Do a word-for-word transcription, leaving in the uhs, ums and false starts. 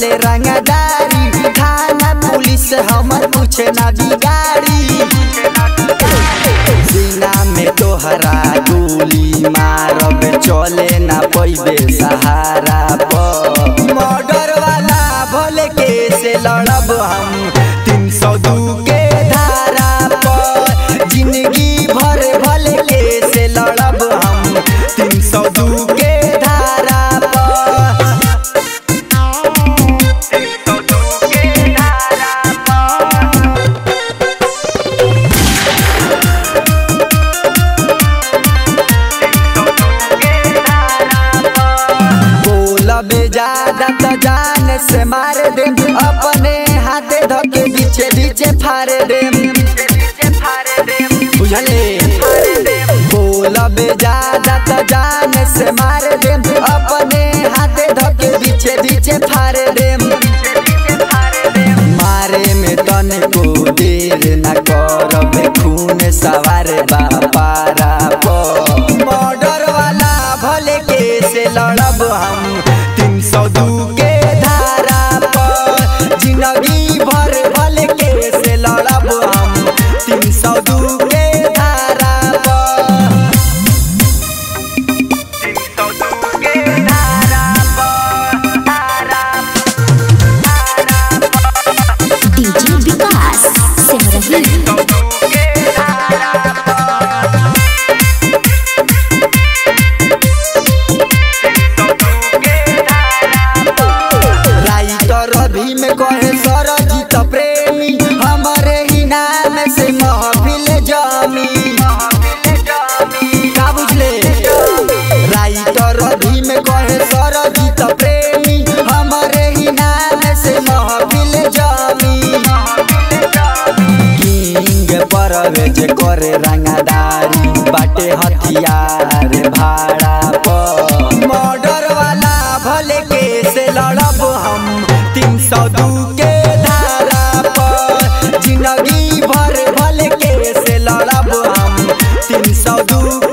चले रंगदारी, थाना पुलिस हमर पूछे ना बिगाड़ी। सीना में तोहरा गोली मारब चले ना पैबे सहारा पर। मर्डर वाला भले केस लड़ब हम तीन सौ दू के धारा पर। जिंदगी भर भले केस लड़ब हम तीन सौ दू के धारा पर। ज्यादा जान से मार दे अपने हाथे धोके बीचे बीचे फारे दे बुझले। बोलब ज्यादा तो जान से मार दे अपने हाथे धोके बीचे बीचे फारे दे। मारे में तने को देर न करब खून सवार बापारा पर। मर्डर वाला भले केस लड़ब हम सौ दू के धारा पर। जिंदगी भर भले के से लड़ब हम तीन सौ दू के धारा पर। तीन सौ दू के धारा पर, धारा पर। डीजे विकास सिमरही में कहे सरजी त प्रेमी हमारे ही नाम से महफिल जमी। का बुझले राइटर भी में कहे सरजी त प्रेमी हमारे ही नाम से महफिल जमी। किंग परवेज करे रंगदारी बाटे हथियार भाड़ा पर। मर्डर वाला भले केस लड़ब हम तीन सौ दू के धारा पर। जिंदगी भर भले के से लड़ब हम तीन सौ दू।